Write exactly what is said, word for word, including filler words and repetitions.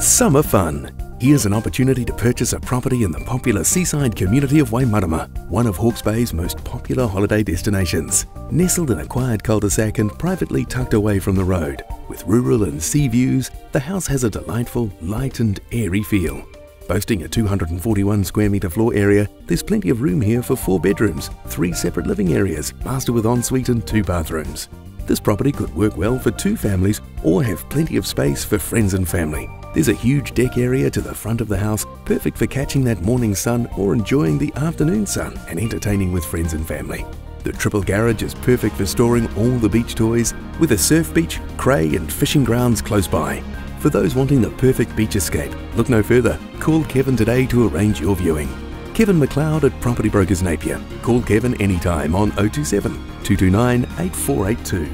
Summer fun. Here's an opportunity to purchase a property in the popular seaside community of Waimarama, one of Hawke's Bay's most popular holiday destinations. Nestled in a quiet cul-de-sac and privately tucked away from the road, with rural and sea views, the house has a delightful, light and airy feel. Boasting a two hundred forty-one square metre floor area, there's plenty of room here for four bedrooms, three separate living areas, master with ensuite and two bathrooms. This property could work well for two families or have plenty of space for friends and family. There's a huge deck area to the front of the house, perfect for catching that morning sun or enjoying the afternoon sun and entertaining with friends and family. The triple garage is perfect for storing all the beach toys, with a surf beach, cray and fishing grounds close by. For those wanting the perfect beach escape, look no further. Call Kevin today to arrange your viewing. Kevin McLeod at Property Brokers Napier. Call Kevin anytime on oh two seven, two two nine, eight four eight two.